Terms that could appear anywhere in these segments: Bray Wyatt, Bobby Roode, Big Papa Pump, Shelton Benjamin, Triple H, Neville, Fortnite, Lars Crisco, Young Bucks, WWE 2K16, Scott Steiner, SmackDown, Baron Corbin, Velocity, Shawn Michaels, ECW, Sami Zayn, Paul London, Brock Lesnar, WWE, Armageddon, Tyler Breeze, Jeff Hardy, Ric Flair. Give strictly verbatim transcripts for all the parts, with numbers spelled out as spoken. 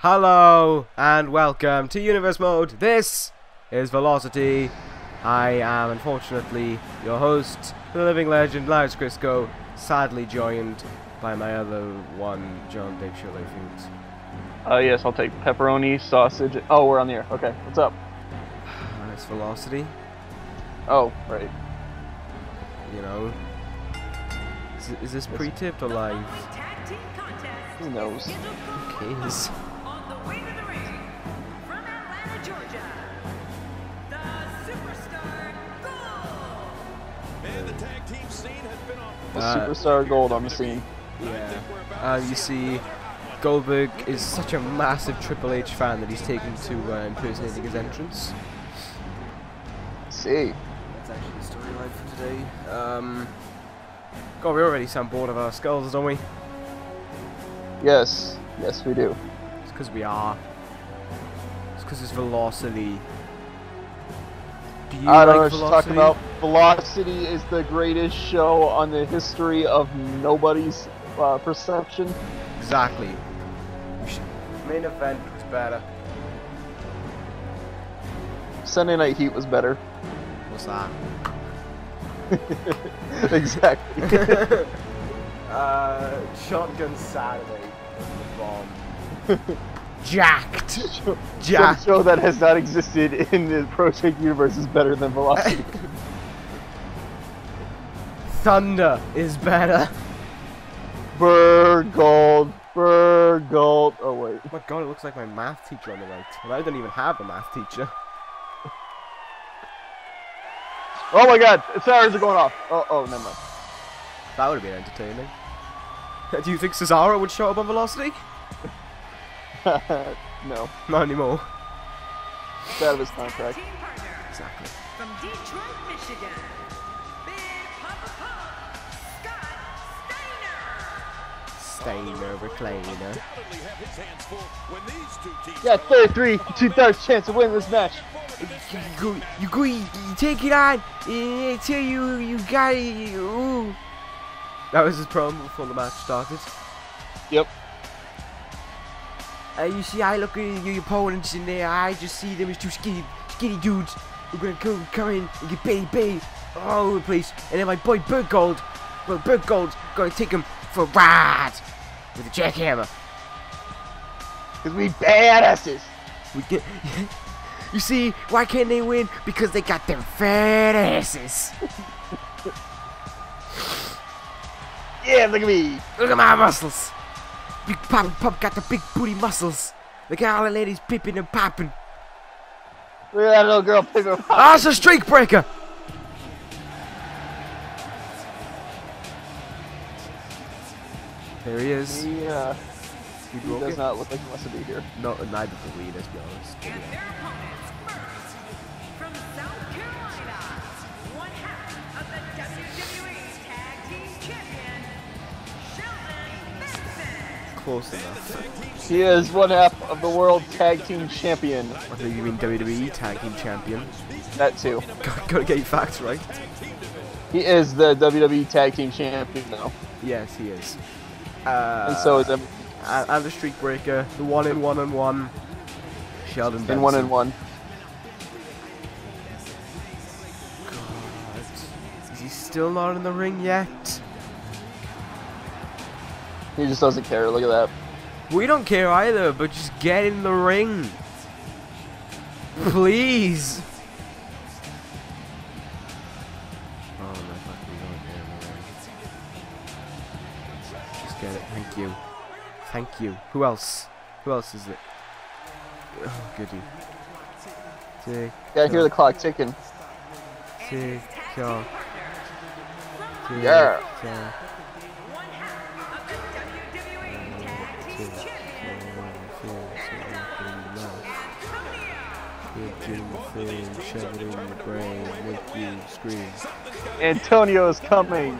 Hello and welcome to Universe Mode. This is Velocity. I am unfortunately your host, the living legend Lars Crisco, sadly joined by my other one, John Dave Shirley Fields. Oh uh, yes, I'll take pepperoni, sausage. Oh, we're on the air. Okay, what's up? And it's Velocity. Oh, right. You know, is, is this pre-tipped or live? Who knows? Who cares? Way to the ring, from Atlanta, Georgia, the Superstar Gold. Man, the tag team scene has been on. The uh, Superstar Gold on the scene. Yeah. Uh, you see, Goldberg is such a massive Triple H fan that he's taken to uh, impersonating his entrance. Let's see. That's actually the storyline for today. Um, God, we already sound bored of our skulls, don't we? Yes. Yes, we do. Because we are. It's because it's Velocity. Do you I don't like know what Velocity? You're talking about. Velocity is the greatest show on the history of nobody's uh, perception. Exactly. Main event was better. Sunday Night Heat was better. What's that? Exactly. uh, Shotgun Saturday was the bomb. Jacked. Jacked. Some show that has not existed in the ProJaked universe is better than Velocity. Thunder is better. Bird Gold. Bird Gold. Oh, wait. Oh my god, it looks like my math teacher on the right. And I don't even have a math teacher. Oh my god, sirens are going off. Oh, oh, never mind. That would have been entertaining. Do you think Cesaro would show up on Velocity? No. Not anymore. It's out of his contract. Exactly. From Detroit, Michigan, Big Papa Pump, Scott Steiner. Steiner recliner. Yeah, thirty-three, two-thirds chance to win this match. You, you go, you take it on until you, you got it. Ooh. That was his problem before the match started. Yep. Uh, you see, I look at your opponents in there, I just see them as two skinny, skinny dudes who are going to come in and get banged, banged all over the place. And then my boy Bird Gold, well, Bird Gold's going to take him for a ride with a jackhammer. Because we badasses. We get, you see, why can't they win? Because they got their fat asses. Yeah, look at me. Look at my muscles. Big Papa Pump got the big booty muscles. Look at all the ladies pipping and popping. Look at that little girl pipping and popping. Ah, it's a streak breaker! There he is. He, uh, he, he does not look like he wants to be here. No, neither do we, let's be honest. And their opponents first, from South Carolina, one half of the W W E Tag Team Champion, Shelton Benjamin. Close enough. He is one half of the world tag team champion. I think you mean W W E tag team champion. That too. God, gotta get your facts right. He is the W W E tag team champion now. Yes, he is. Uh, and so is him. And the streak breaker, the one in one and one. Sheldon Benson. And one and one. God, is he still not in the ring yet? He just doesn't care, look at that. We don't care either, but just get in the ring. Please. Oh no, fuck, we don't care in the ring. Just get it, thank you. Thank you. Who else? Who else is it? Oh, goody. Tick. Gotta hear the clock ticking. Tick tock. Yeah. Tick-tock. Antonio is coming.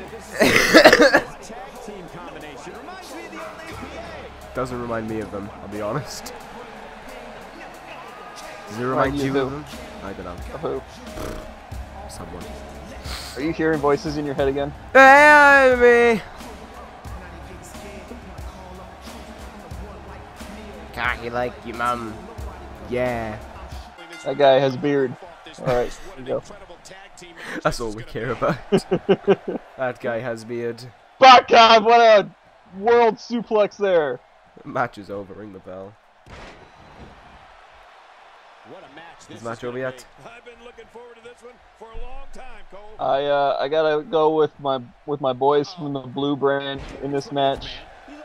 Doesn't remind me of them, I'll be honest. Does it remind you of them? I don't know. Someone. Are you hearing voices in your head again? Hey, me. cocky like your mum. Yeah. That guy has beard. Alright, go. That's all we care about. That guy has beard. But God, what a world suplex there. The match is over, ring the bell. What a match. This match over yet? I've been looking forward to this one for a long time, Cole. I uh I gotta go with my with my boys from the blue brand in this match.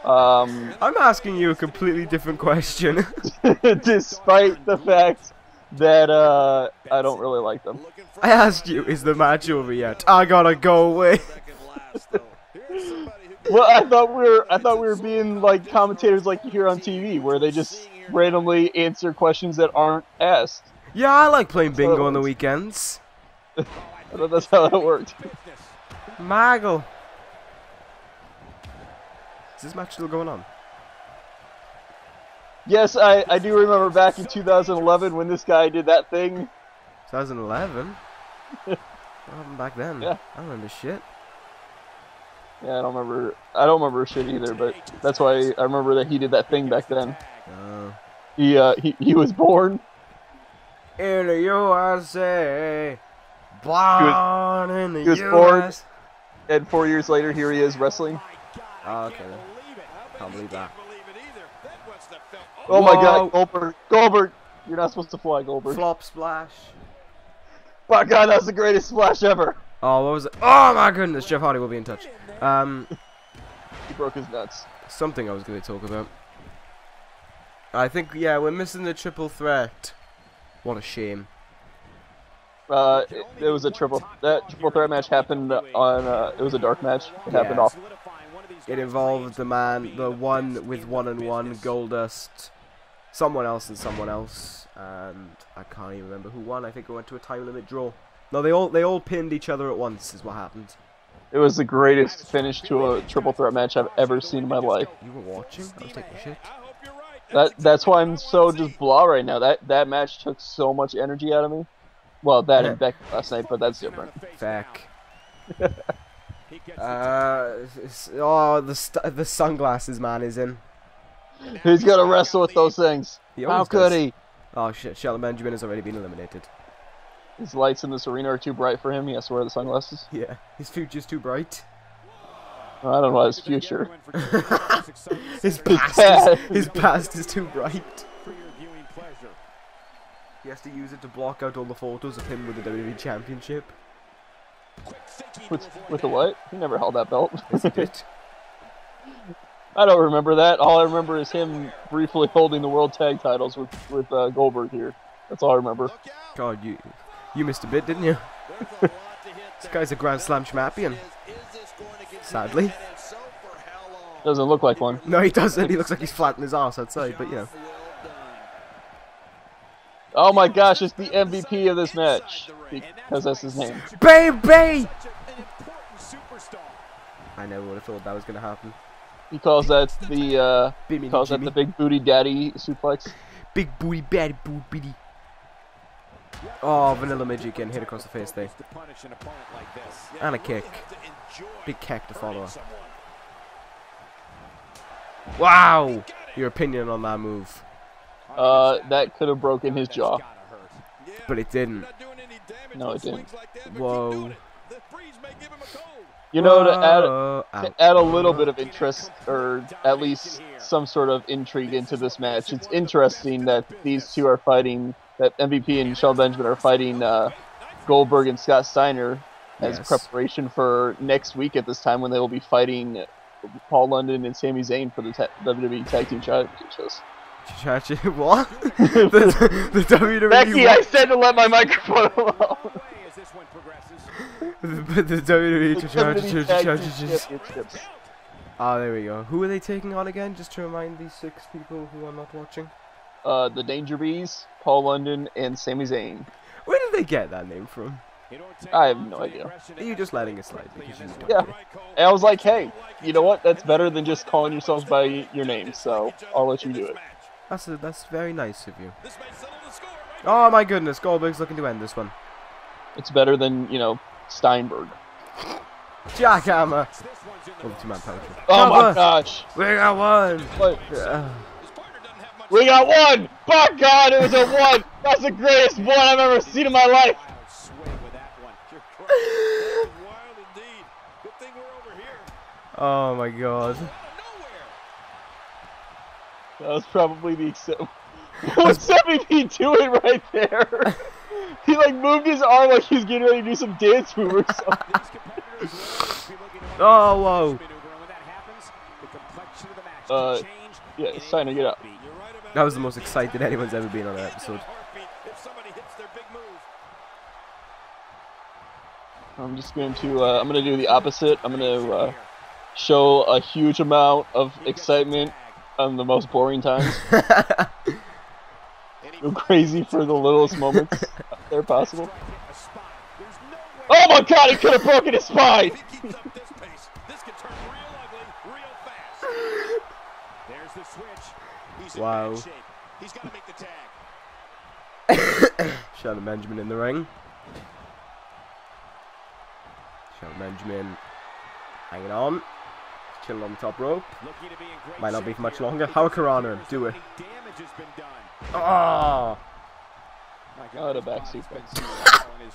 Um I'm asking you a completely different question. Despite the fact that uh I don't really like them. I asked you, is the match over yet? I gotta go away. Well, I thought we were I thought we were being like commentators like you hear on T V where they just randomly answer questions that aren't asked. Yeah, I like playing bingo so, on the weekends. I thought that's how that worked. Maggle. Is this match still going on? Yes, I, I do remember back in two thousand eleven when this guy did that thing. two thousand eleven? What happened back then? Yeah. I don't remember shit. Yeah, I don't remember. I don't remember shit either, but that's why I remember that he did that thing back then. Uh, he uh, he he was born in the U S A. Born he was, in the he was U S. Born, and four years later, here he is wrestling. Oh, okay. Can't believe that. Oh my God, Goldberg! Goldberg, you're not supposed to fly, Goldberg. Flop splash. My God, that's the greatest splash ever. Oh, what was it? Oh my goodness, Jeff Hardy will be in touch. Um, he broke his nuts. Something I was going to talk about. I think, yeah, we're missing the triple threat. What a shame. Uh, it, it was a triple. That triple threat match happened on. Uh, it was a dark match. It happened yeah. off. It involved the man, the one with one and one, Goldust, someone else and someone else, and I can't even remember who won. I think it went to a time limit draw. No, they all they all pinned each other at once is what happened. It was the greatest finish to a triple threat match I've ever seen in my life. You were watching? I was taking shit. That that's why I'm so just blah right now. That that match took so much energy out of me. Well, that yeah. and Beck last night, but that's different. Beck. uh, oh, the st the sunglasses man is in. He's gonna wrestle with those things. How could he? Oh shit! Shelton Benjamin has already been eliminated. His lights in this arena are too bright for him. He has to wear the sunglasses. Yeah, his future's too bright. I don't know about his future. his, past is, his past is too bright. He has to use it to block out all the photos of him with the W W E Championship. With, with the what? He never held that belt. Yes, he did. I don't remember that. All I remember is him briefly holding the World Tag Titles with, with uh, Goldberg here. That's all I remember. God, you... You missed a bit, didn't you? This guy's a Grand Slam champion. Sadly. Doesn't look like one. No, he doesn't. He looks like he's flattening his ass outside, but you know. Oh my gosh, it's the M V P of this match. Because that's his name. Baby! I never would have thought that was going to happen. He calls that the, uh, he calls that the big booty daddy suplex. Big booty daddy booty bitty. Oh, Vanilla Midget getting hit across the face there. And a kick. Big kick to follow up. Wow! Your opinion on that move? Uh, that could have broken his jaw. But it didn't. No, it didn't. Whoa. You know, to add, uh, to add a little bit of interest, or at least some sort of intrigue into this match, it's interesting that these two are fighting... That M V P and Shelton Benjamin are fighting uh, Goldberg and Scott Steiner as yes. preparation for next week at this time when they will be fighting Paul London and Sami Zayn for the ta W W E Tag Team Championships. What? the, the W W E Becky, World... I said to let my microphone alone. the, the W W E Championships. Ah, there we go. Who are they taking on again? Just to remind these six people who are not watching. Uh, the Danger Bees, Paul London, and Sami Zayn. Where did they get that name from? I have no idea. Are you just letting it slide? Because yeah. And I was like, hey, you know what? That's better than just calling yourselves by your name, so I'll let you do it. That's a, that's very nice of you. Oh my goodness, Goldberg's looking to end this one. It's better than, you know, Steinberg. Jackhammer! Oh, oh my gosh! We got one! Like, uh, We got one! By God, it was a one! That's the greatest one I've ever seen in my life! Oh my God. That was probably the exception. What's M V P doing right there? He like moved his arm like he's getting ready to do some dance move or something. Oh, whoa. Uh, yeah, Steiner, get up. That was the most excited anyone's ever been on an episode. I'm just going to, uh, I'm going to do the opposite. I'm going to uh, show a huge amount of excitement on the most boring times. Go crazy for the littlest moments they're possible. Oh my God, he could have broken his spine! Wow. Shelton Benjamin in the ring. Shelton Benjamin hanging on. Chilling on the top rope. Might not be for much longer. Hurricanrana, do it. Oh! My God, a back sequence. His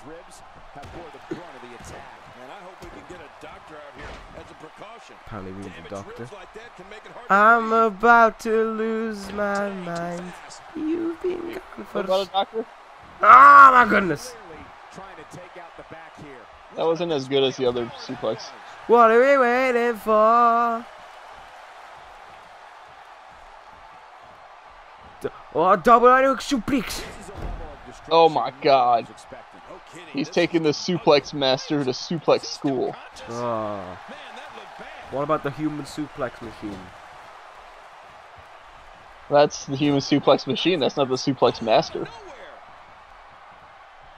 ribs have bore the brunt of the attack, and I hope we can get a doctor out here as a precaution. Apparently we need a doctor. I'm about to lose my mind. You've been gone for a doctor. Oh my goodness! That wasn't as good as the other suplex. What are we waiting for? Oh, double underhook suplex! Oh my God! He's taking the suplex master to suplex school. Oh. What about the human suplex machine? That's the human suplex machine. That's not the suplex master.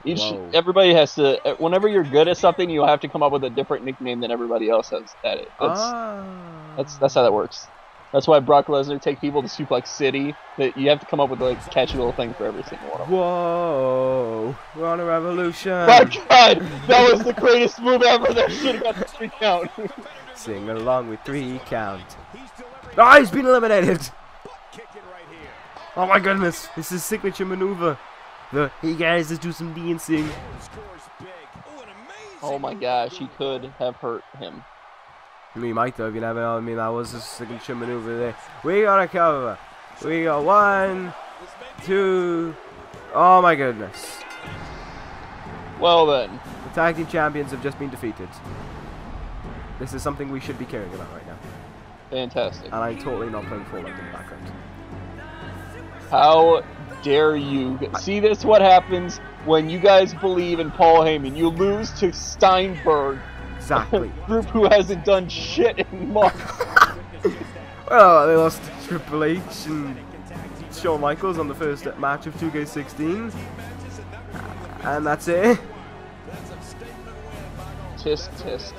Each Whoa. Everybody has to. Whenever you're good at something, you'll have to come up with a different nickname than everybody else has at it. That's ah. that's that's how that works. That's why Brock Lesnar take people to Suplex City. That you have to come up with like catchy little thing for every single one of them. Whoa! We're on a revolution. My God, that was the greatest move ever. That should have got the three count. Sing along with three count. Oh, he's been eliminated. Oh my goodness! This is signature maneuver. The hey guys, let's do some dancing. Oh my gosh, he could have hurt him. We might though, if you never know. I mean, that was a signature maneuver there. We got a cover. We got one, two. Oh my goodness. Well then. The tag team champions have just been defeated. This is something we should be caring about right now. Fantastic. And I'm totally not playing Fortnite in the background. How dare you? See, this what happens when you guys believe in Paul Heyman. You lose to Steinberg. Exactly. A group who hasn't done shit in months. Well, they lost to Triple H and Shawn Michaels on the first match of two K sixteen. And that's it. Tisk, tisk.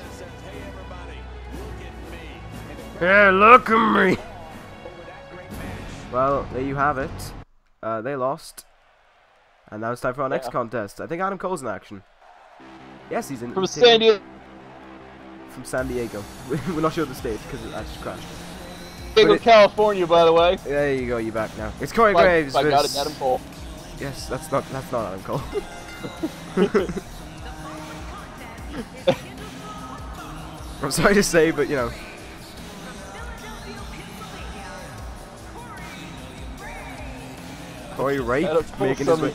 Hey, look at me! Well, there you have it. Uh, they lost. And now it's time for our next yeah. contest. I think Adam Cole's in action. Yes, he's in. From San Diego. From San Diego. We're not sure of the stage because I just crashed. Diego, it, California, by the way. There you go. You're back now. It's Corey by, Graves. I got it, Adam Cole. Yes, that's not that's not Adam Cole. I'm sorry to say, but you know. Corey Ray making his way.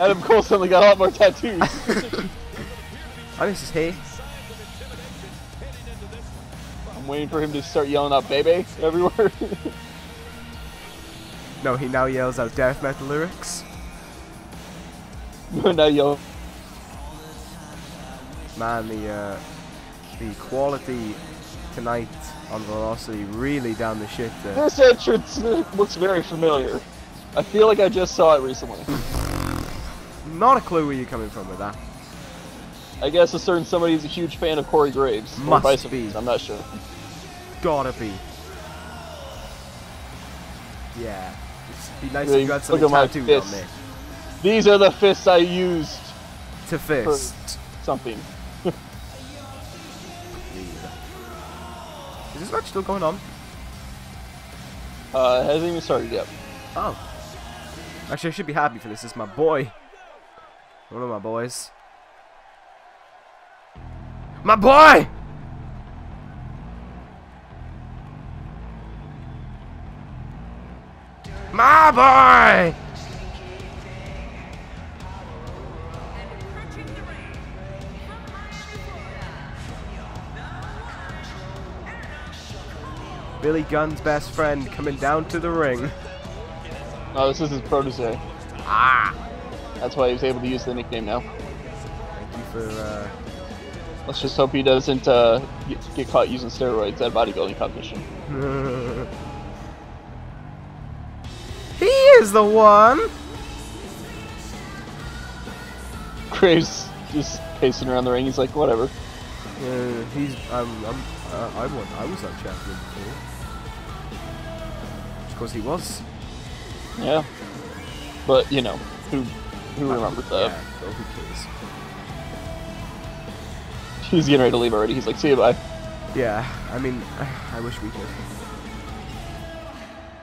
Adam Cole suddenly got a lot more tattoos. Oh, this is hey. I'm waiting for him to start yelling out "baby" everywhere. No, he now yells out death metal lyrics. Now yo. Man, the uh, the quality tonight on Velocity really down the shit there. This entrance looks very familiar. I feel like I just saw it recently. Not a clue where you're coming from with that. I guess a certain somebody is a huge fan of Corey Graves. Must be. I'm not sure. Gotta be. Yeah. It'd be nice really, if you had something tattooed on there. These are the fists I used. To fist. For something. Is this match still going on? Uh, it hasn't even started yet. Oh. Actually, I should be happy for this. This is my boy. One of my boys. My boy! My boy! Billy Gunn's best friend coming down to the ring. Oh, this is his protege. Ah! That's why he was able to use the nickname now. Thank you for, uh... Let's just hope he doesn't uh, get, get caught using steroids at bodybuilding competition. He is the one! Graves just pacing around the ring. He's like, whatever. Uh, he's. I'm. I'm uh, I won. I was that champion before. Of course he was. Yeah. But you know, who who remembers that? Yeah, so who cares? He's getting ready to leave already. He's like, see you, bye. Yeah. I mean, I wish we could.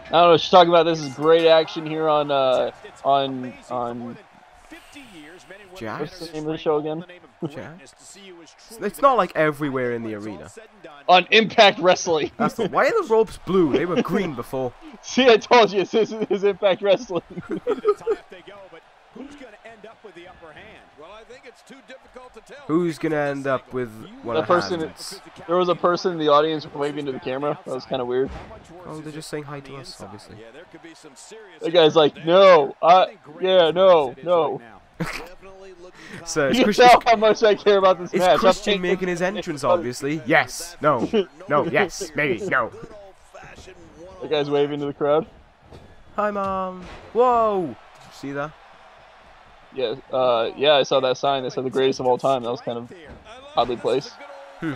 I don't know. She's talking about this is great action here on uh on on. Jack? What's the name of the show again? Jack? It's not like everywhere in the arena. On Impact Wrestling. That's the, why are the ropes blue? They were green before. See, I told you, this is Impact Wrestling. Who's gonna end up with one of the hands? There was a person in the audience waving to the camera. That was kind of weird. Oh, they're just saying hi to us, obviously. The guy's like, no, I, yeah, no, no. So it's you Christian, know how much I care about this is match. Is Christian making his entrance, obviously? Yes. No. No. Yes. Maybe. No. The guy's waving to the crowd. Hi, Mom. Whoa. See that? Yeah. Uh, yeah, I saw that sign that said the greatest of all time. That was kind of oddly placed. Hmm.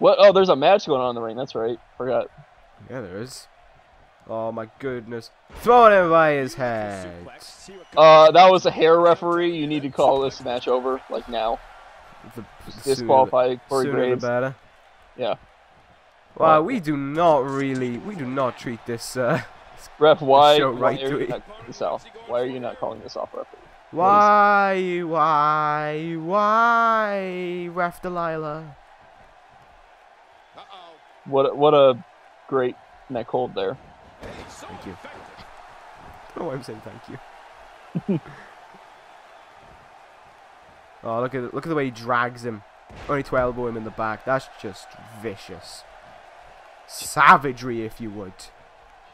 What? Oh, there's a match going on in the ring. That's right. Forgot. Yeah, there is. Oh my goodness. Throwing him by his head. Uh, that was a hair referee. You need to call this match over, like now. The, Disqualify Corey Graves. The better. Yeah. Wow, uh, we do not really, we do not treat this, uh, ref, why, show right why, are you not calling this off? Why are you not calling this off, referee? Why, why, why, Ref Delilah? Uh-oh. What, what a great neck hold there. Thank you. I don't know why I'm saying thank you. Oh, look at look at the way he drags him. Only to elbow him in the back. That's just vicious. Savagery, if you would.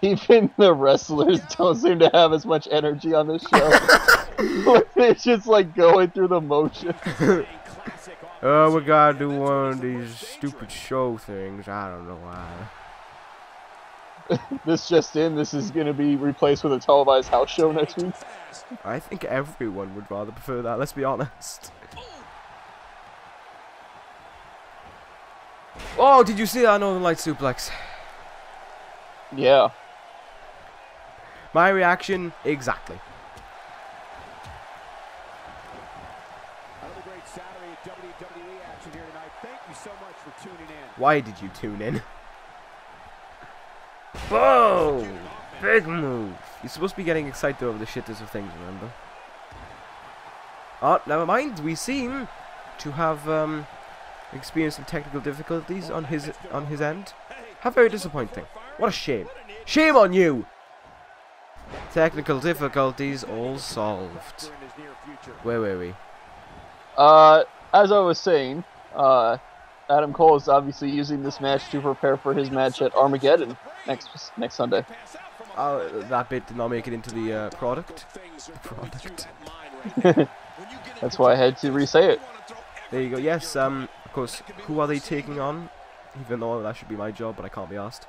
Even the wrestlers don't seem to have as much energy on this show. It's just like going through the motions. Oh, we gotta do one of these stupid show things. I don't know why. This just in, this is going to be replaced with a televised house show next week. I think everyone would rather prefer that, let's be honest. Oh, did you see that Northern Light suplex? Yeah. My reaction, exactly. Another great Saturday at W W E action here tonight. Thank you so much for tuning in. Why did you tune in? Whoa! Big move. You're supposed to be getting excited over the shitters of things, remember? Oh, never mind. We seem to have um, experienced some technical difficulties on his on his end. How very disappointing. What a shame. Shame on you! Technical difficulties all solved. Where were we? Uh, as I was saying, uh, Adam Cole is obviously using this match to prepare for his match at Armageddon next next Sunday. Oh, that bit did not make it into the uh, product. Product. That's why I had to re-say it. There you go. Yes. Um. Of course. Who are they taking on? Even though that should be my job, but I can't be asked.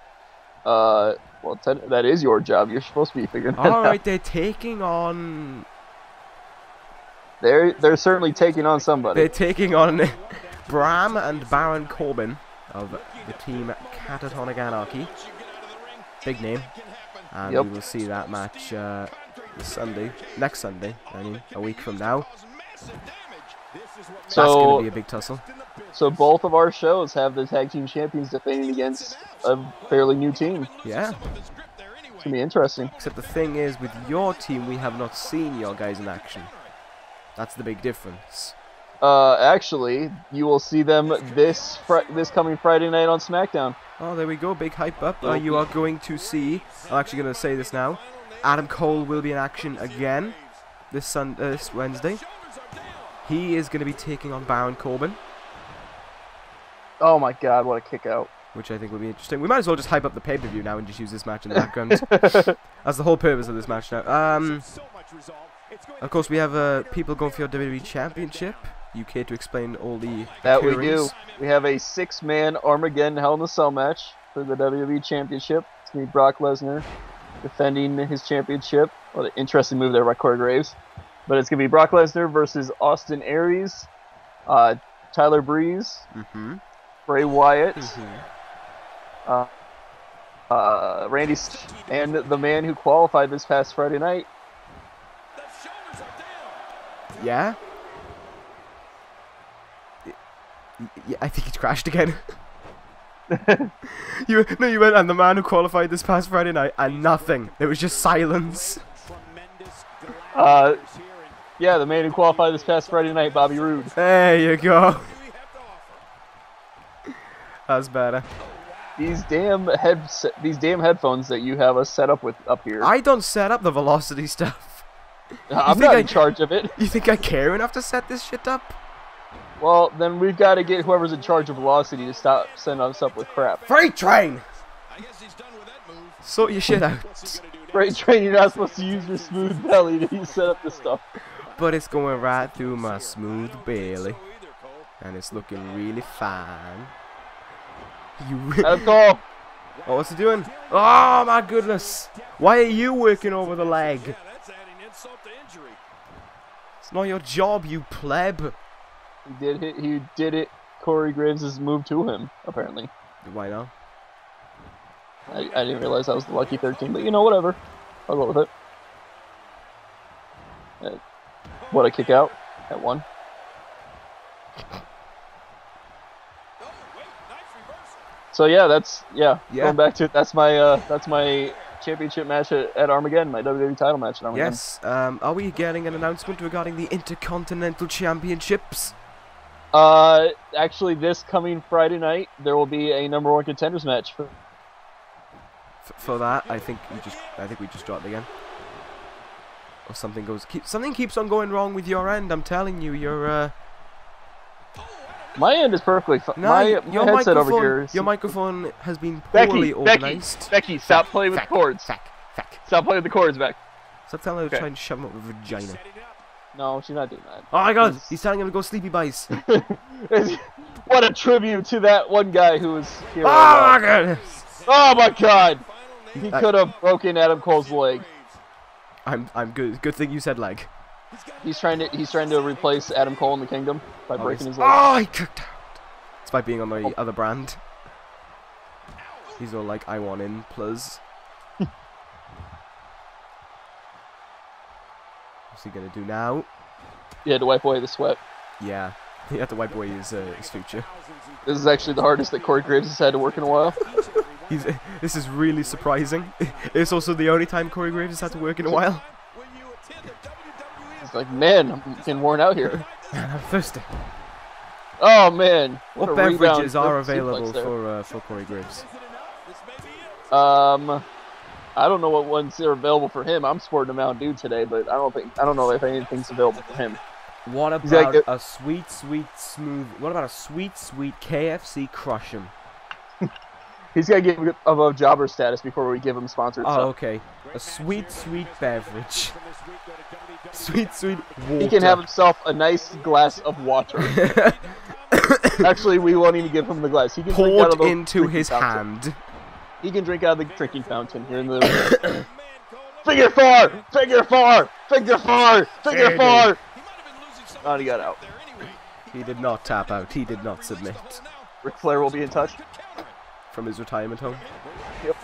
Uh. Well, that is your job. You're supposed to be figuring that out. All right. They're taking on. They're they're certainly taking on somebody. They're taking on. Bram and Baron Corbin of the team Catatonic Anarchy. Big name. And yep. We will see that match uh, this Sunday. Next Sunday, I mean, a week from now. So, that's going to be a big tussle. So both of our shows have the tag team champions defending against a fairly new team. Yeah. to be interesting. Except the thing is, with your team, we have not seen your guys in action. That's the big difference. Uh, actually, you will see them this fr this coming Friday night on SmackDown. Oh, there we go, big hype up. Uh, you are going to see, I'm actually going to say this now, Adam Cole will be in action again this, sun uh, this Wednesday. He is going to be taking on Baron Corbin. Oh my god, what a kick out. Which I think will be interesting. We might as well just hype up the pay-per-view now and just use this match in the background. That's the whole purpose of this match now. Um, of course, we have uh, people going for your W W E Championship. You care to explain all the That occurrence. We do. We have a six-man Armageddon Hell in a Cell match for the W W E Championship. It's going to be Brock Lesnar defending his championship. What an interesting move there by Corey Graves. But it's going to be Brock Lesnar versus Austin Aries, uh, Tyler Breeze, mm-hmm. Bray Wyatt, mm-hmm. Uh, uh, Randy St and the man who qualified this past Friday night. Yeah? Yeah, I think it crashed again. you No, you went, and the man who qualified this past Friday night, and nothing. It was just silence. Uh, yeah, the man who qualified this past Friday night, Bobby Roode. There you go. That's better. These damn heads, these damn headphones that you have us set up with up here. I don't set up the Velocity stuff. I'm not in charge of it. You think I care enough to set this shit up? Well, then we've got to get whoever's in charge of Velocity to stop sending us up with crap. Freight train. I guess he's done with that move. Sort your shit out. Freight train, you're not supposed to use your smooth belly to set up this stuff. But it's going right through my smooth belly, and it's looking really fine. Adam Cole. Oh, what's he doing? Oh my goodness! Why are you working over the leg? Yeah, that's adding insult to injury. It's not your job, you pleb. He did it. He did it. Corey Graves' move to him, apparently. Why not? I, I didn't realize I was the lucky thirteen, but you know, whatever. I'll go with it. What a kick out at one. So yeah, that's yeah. yeah. Going back to it, that's my uh, that's my championship match at, at Armageddon, my W W E title match at Armageddon. Yes. Um, are we getting an announcement regarding the Intercontinental Championships? Uh, actually, this coming Friday night there will be a number one contenders match. For, F for that, I think we just I think we just dropped it again. Or something goes keep, something keeps on going wrong with your end. I'm telling you, you're. Uh, My end is perfectly fine. No, my, my your headset over here. Is... Your microphone has been poorly Becky, organized. Becky, Becky stop fact, playing with fact, the cords. Fact, fact. Stop playing with the cords, Beck. Stop telling her okay. to try and shove him up with a vagina. No, she's not doing that. Oh my god, he's, he's telling him to go sleepy bice. What a tribute to that one guy who was here. Oh right my now. goodness. Oh my god. He could have broken Adam Cole's leg. I'm I'm good. Good thing you said leg. He's trying to he's trying to replace Adam Cole in the Kingdom by oh, breaking his leg. Oh, he kicked out. It's by being on the oh. other brand. He's all like, I want in, plus. What's he gonna do now? He had to wipe away the sweat. Yeah, he had to wipe away his, uh, his future. This is actually the hardest that Corey Graves has had to work in a while. he's, uh, this is really surprising. It's also the only time Corey Graves has had to work in a while. Like, man, I'm getting worn out here. Man, I'm thirsty. Oh, man. What, what beverages are available for uh, for Corey Graves? Um, I don't know what ones are available for him. I'm sporting a Mountain Dew today, but I don't think I don't know if anything's available for him. What about like, a sweet, sweet, smooth? What about a sweet, sweet K F C crush'em? He's got to give him above jobber status before we give him sponsored. Oh, stuff. Okay. A sweet, sweet beverage. Sweet, sweet water. He can have himself a nice glass of water. Actually, we won't even give him the glass. He can Poured drink out of the into his fountain. hand. He can drink out of the drinking fountain here in the Figure four! Figure four! Figure four! Figure Fair four! Oh, he got out. He did not tap out. He did not submit. Ric Flair will be in touch. From his retirement home. Yep.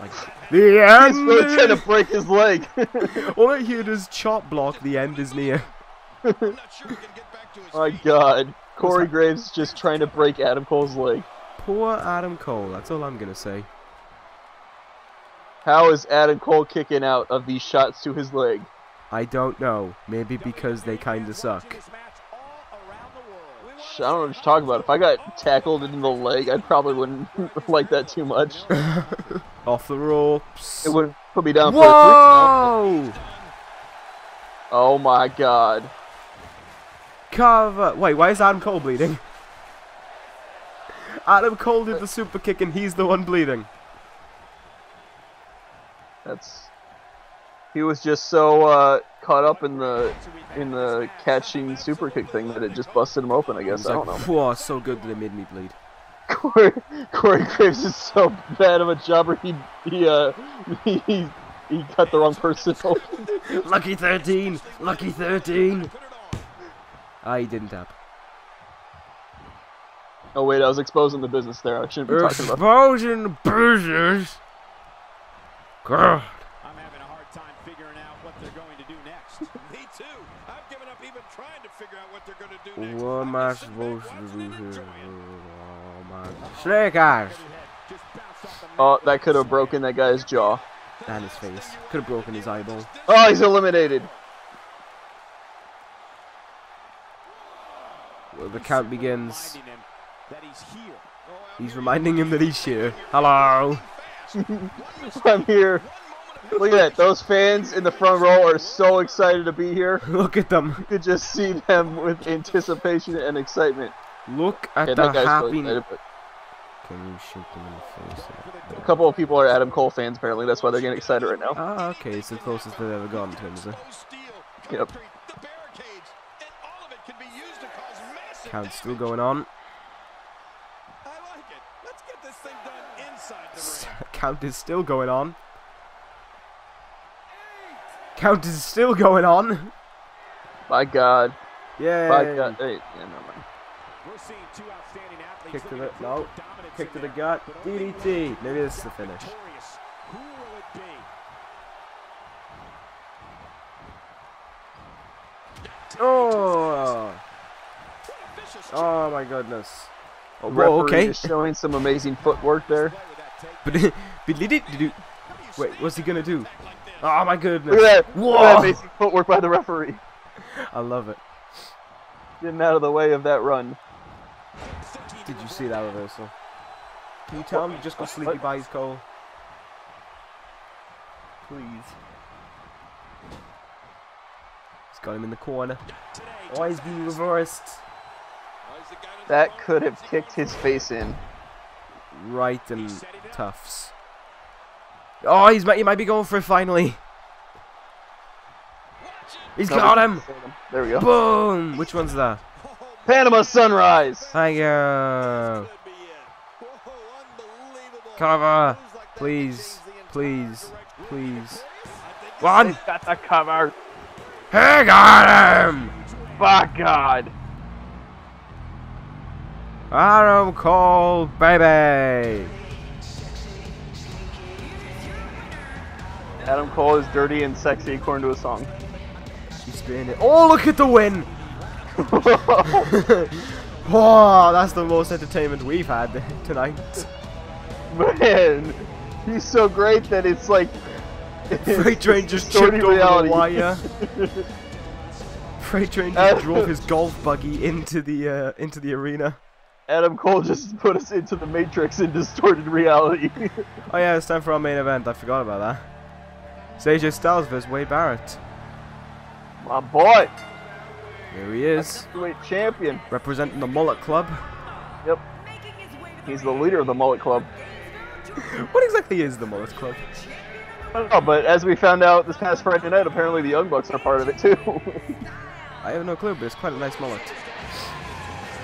Like, the end. He's really trying to break his leg. All I hear is chop block. The end is near. Oh my God, Corey Graves just trying to break Adam Cole's leg. Poor Adam Cole. That's all I'm gonna say. How is Adam Cole kicking out of these shots to his leg? I don't know. Maybe because they kind of suck. I don't know what you're talking about. If I got tackled in the leg, I probably wouldn't like that too much. Off the ropes. It would put me down. Whoa! For a quick. Oh my god. Cover. Wait, why is Adam Cole bleeding? Adam Cole did the super kick and he's the one bleeding. That's... He was just so uh, caught up in the in the catching super kick thing that it just busted him open, I guess. I, I don't know. Whoa, so good that it made me bleed. Corey, Corey Graves is so bad of a jobber. He he uh, he he cut the wrong person open. Lucky thirteen, lucky thirteen. I didn't tap. Oh wait, I was exposing the business there. I shouldn't be talking about exposing business. Grr. What am I supposed to do here? Oh my snake eyes! Oh, that could have broken that guy's jaw. And his face. Could have broken his eyeball. Oh, he's eliminated! Well, the count begins. He's reminding him that he's here. Hello! I'm here. Look at that. Those fans in the front row are so excited to be here. Look at them. You could just see them with anticipation and excitement. Look at okay, the happiness. Really Can you shoot them in the face? A couple of people are Adam Cole fans, apparently. That's why they're getting excited right now. Ah, okay. It's the closest they've ever gotten to him, is it? Yep. Count's still going on. Count is still going on. Count is still going on. My God. Yay. My God. Hey, yeah, never mind. We're seeing two outstanding athletes. Kick to the no. Kick to the gut. D D T. Maybe this is the finish. Who will it be? Oh. Oh my goodness. Oh, whoa, okay. Showing some amazing footwork there. But did it do? Wait, what's he gonna do? Oh my goodness! Look at that! Whoa! Look at that amazing footwork by the referee. I love it. Getting out of the way of that run. Did you see that reversal? Can you tell him you just got sleepy by his Cole? Please. He's got him in the corner. Oh, he's being reversed. That could have kicked his face in. Right and tufts. Oh, he's might, he might be going for it finally. He's no, got him. him. There we go. Boom. Which one's that? Panama Sunrise. Thank you. Cover. Please. Please. Please. One. He's got the cover. He got him. By God. Adam Cole, baby. Adam Cole is dirty and sexy according to a song. He's doing it. Oh, look at the win! Oh, that's the most entertainment we've had tonight. Man, he's so great that it's like... Freight Train just chipped over the wire. Freight Train just drove his golf buggy into the, uh, into the arena. Adam Cole just put us into the Matrix and distorted reality. Oh yeah, it's time for our main event. I forgot about that. It's A J Styles versus Wade Barrett. My boy! Here he is. Heavyweight champion. Representing the Mullet Club. Yep. He's the leader of the Mullet Club. What exactly is the Mullet Club? I don't know, but as we found out this past Friday night, apparently the Young Bucks are part of it too. I have no clue, but it's quite a nice mullet.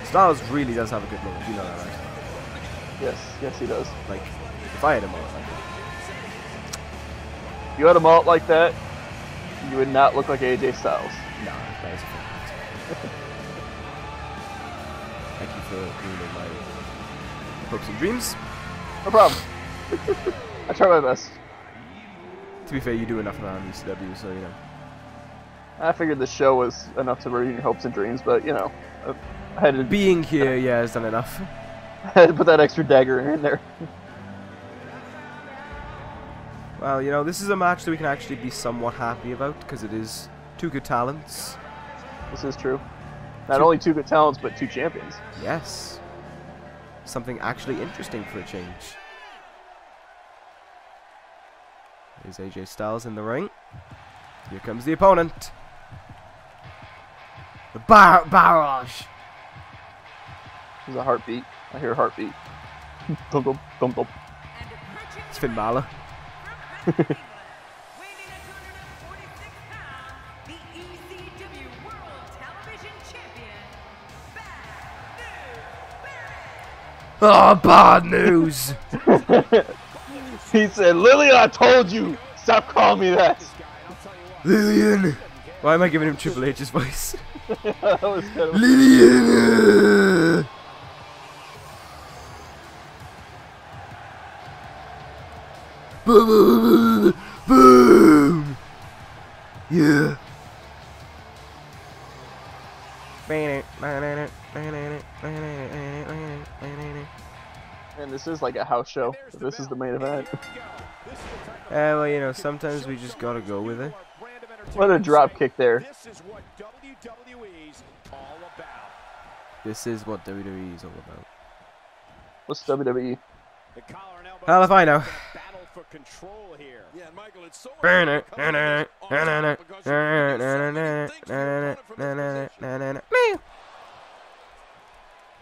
Styles really does have a good mullet, you know that, right? Yes, yes he does. Like, if I had a mullet like that. If you had a mullet like that, you would not look like A J Styles. Nah, that is a fact. Thank you for ruining my hopes and dreams. No problem. I try my best. To be fair, you do enough around E C W, so you know. I figured the show was enough to ruin your hopes and dreams, but you know. Uh, I had to, Being here, uh, yeah, has done enough. I had to put that extra dagger in there. Well, you know, this is a match that we can actually be somewhat happy about, because it is two good talents. This is true. Not two only two good talents, but two champions. Yes. Something actually interesting for a change. There's A J Styles in the ring. Here comes the opponent. The bar barrage. There's a heartbeat. I hear a heartbeat. Thump, thump, thump, thump. It's Finn Balor. Oh, bad news! He said, Lillian, I told you! Stop calling me that! Lillian! Why am I giving him Triple H's voice? That was kind of Lillian! Boom! Boom! Yeah! And this is like a house show. This is the main event. Uh, well, you know, sometimes we just gotta go with it. What a drop kick there. This is what W W E's all about. This is what W W E's all about. What's W W E? Hell if I know.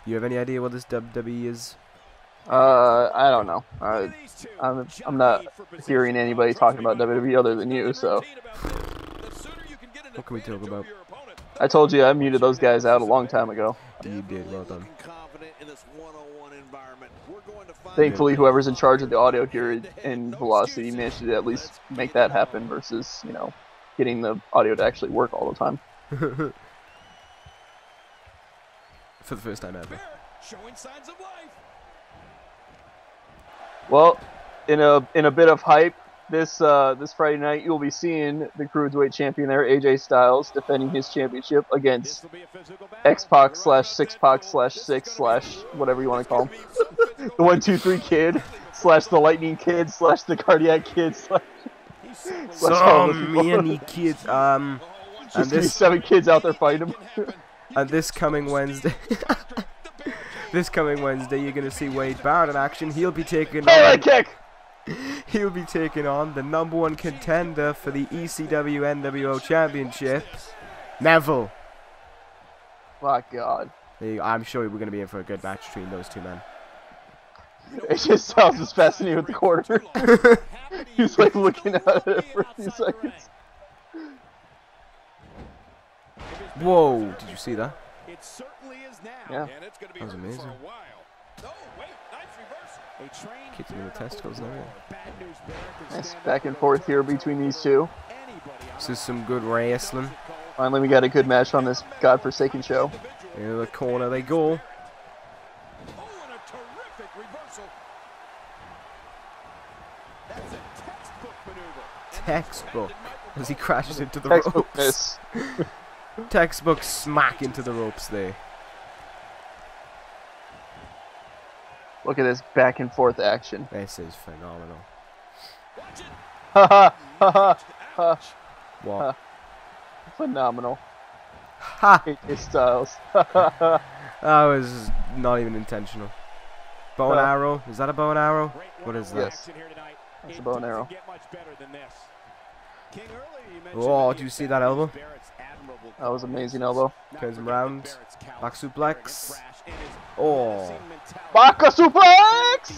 You have any idea what this W W E is? Uh, I don't know. Uh, I'm, I'm not hearing anybody talking about W W E other than you, so. What can we talk about? I told you I muted those guys out a long time ago. You did, well done. Thankfully, whoever's in charge of the audio here in Velocity managed to at least make that happen versus, you know, getting the audio to actually work all the time. For the first time ever. Showing signs of life. Well, in a in a bit of hype, this uh, this Friday night you'll be seeing the Cruiserweight champion there, A J Styles, defending his championship against X-Pac slash six-Pac slash six slash whatever you want to call him, the one two three kid slash the lightning kid slash the cardiac kid slash so many kids. Um, and there's seven kids out there fighting him. And this coming Wednesday. This coming Wednesday, you're going to see Wade Barrett in action. He'll be taking on, kick. He'll be taking on the number one contender for the E C W N W O Championship, Neville. My God. I'm sure we're going to be in for a good match between those two men. It just sounds as fascinating with the quarter. He's like looking at it for a few seconds. Whoa, did you see that? It certainly is now, yeah. And it's going to be amazing for a while. Oh, wait, nice reversal. Keeps me with testicles and everything. Nice back and forth here between these two. This is some good wrestling. Finally, we got a good match on this godforsaken show. In the corner they go. Oh, and a terrific reversal. That's a textbook maneuver. Textbook. As he crashes into the textbook ropes. Textbook smack into the ropes there. Look at this back and forth action. This is phenomenal. Ha ha ha ha. What? Phenomenal. Ha! It Styles. That was not even intentional. Bow and uh, arrow. Is that a bow and arrow? What is this? Yes. That's a bow and arrow. Oh, do you see that elbow? That was amazing elbow. Turns him round. Back suplex. Oh. Back suplex!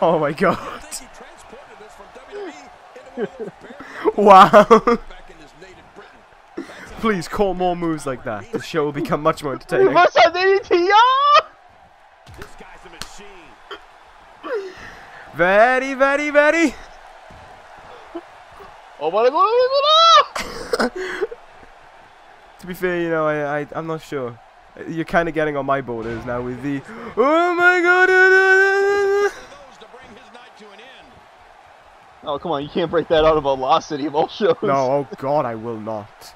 Oh my God. Wow. Please call more moves like that. The show will become much more entertaining. Very, very, very. Oh my God! To be fair, you know, I, I, I'm not sure. You're kind of getting on my borders now with the. Oh my God! Oh come on, you can't break that out of Velocity of all shows. No, oh God, I will not.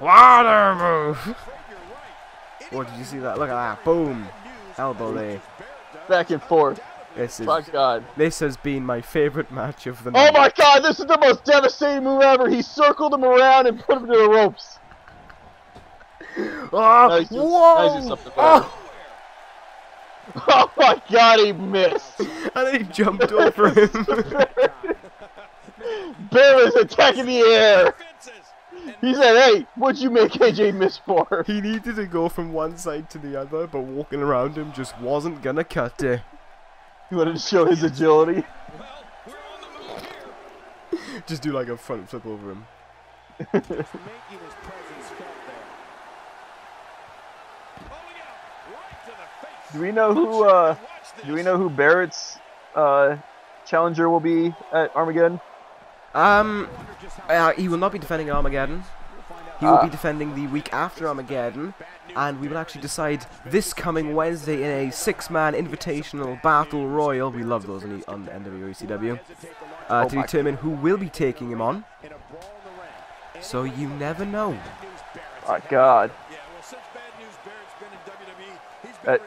Water move. Oh, did you see that? Look at that! Boom, elbow there. back and forth. This is, my God. This has been my favorite match of the night. Oh my God, this is the most devastating move ever. He circled him around and put him to the ropes. Oh, no, just, whoa! Oh. Oh my God, he missed. And then he jumped over him. Bear is attacking the air. He said, hey, what'd you make A J miss for? He needed to go from one side to the other, but walking around him just wasn't going to cut it. He wanted to show his agility. Well, we're on the move here. Just do like a front flip over him. Do we know who uh, do we know who Barrett's uh, challenger will be at Armageddon? Um, uh, he will not be defending Armageddon. He will uh, be defending the week after Armageddon, and we will actually decide this coming Wednesday in a six-man invitational battle royal. We love those on, on N W O E C W uh, to determine who will be taking him on. So you never know. My God. Uh,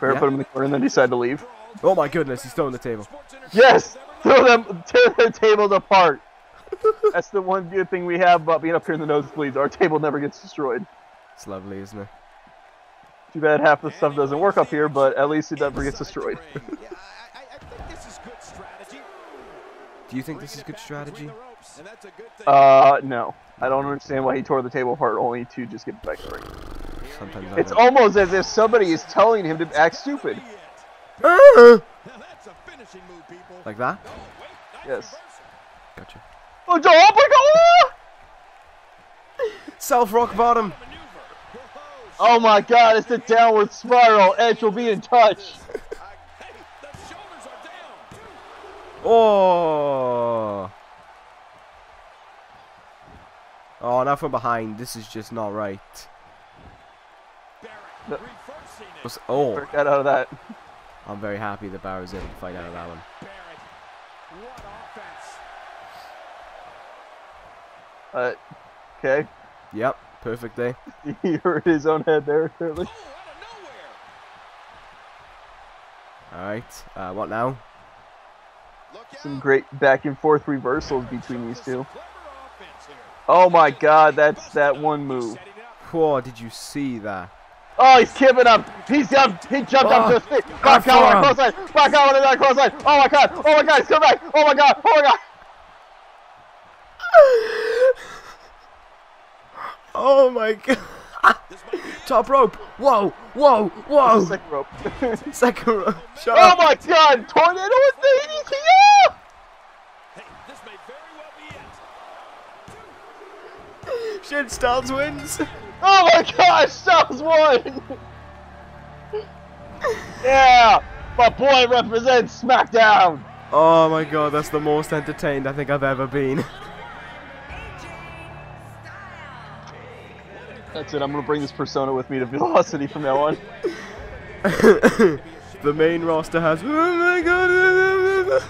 Barrett yeah. put him in the corner and then decided to leave. Oh my goodness, he's throwing the table. Yes! Throw them, tear their tables apart. That's the one good thing we have about being up here in the nosebleeds. Our table never gets destroyed. It's lovely, isn't it? Too bad half the stuff doesn't work up here, but at least it never gets destroyed. Do you think this is good strategy? Uh, no. I don't understand why he tore the table apart only to just get back to the ring. Sometimes it's almost as if somebody is telling him to act stupid. Like that? Yes. Gotcha. Oh my God! Self rock bottom. Oh my God! It's the downward spiral. Edge will be in touch. Oh. Oh, now from behind. This is just not right. No. Oh. Work that out of that. I'm very happy that Barrett's able to fight out of that one. Uh, okay. Yep, perfect day. He hurt his own head there, apparently. Alright, uh, what now? Some great back and forth reversals between these two. Oh my God, that's that one move. Whoa, did you see that? Oh, he's kipping up. He's jumped. He jumped oh, up to his feet. Back out on the cross line. Back out on the cross line. Oh my God. Oh my God. He's coming back. Oh my God. Oh my God. Oh my God. Top rope. Whoa. Whoa. Whoa. Second rope. Second rope. Shut oh up. My God. Tornado with the D D T. Oh! Hey, this may very well be it. Shit, Styles wins. Oh my gosh, Styles won! Yeah! My boy represents SmackDown! Oh my God, that's the most entertained I think I've ever been. That's it, I'm gonna bring this persona with me to Velocity from now on. The main roster has. Oh my God!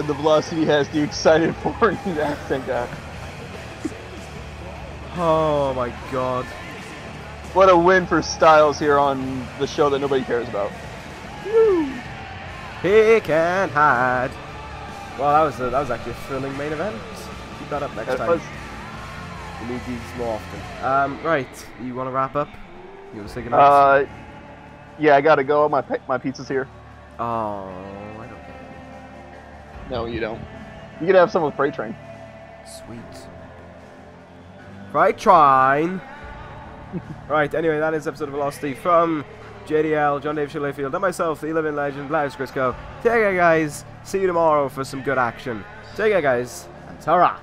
And the Velocity has the excited foreign accent guy. Oh my God. What a win for Styles here on the show that nobody cares about. Woo. He can hide. Well, that was a, that was actually a thrilling main event. Keep that up next that time. Was... We need these more often. Um, right, you want to wrap up? You want to say goodnight? Uh, yeah, I gotta go. My my pizza's here. Oh, I don't care. No, you don't. You can have some with Freight Train. Sweet. Right, trying. Right, anyway, that is episode of Velocity from J D L, John Dave Shirley Fields, and myself, the living legend, Lars Crisco. Take care, guys. See you tomorrow for some good action. Take care, guys, and ta-ra.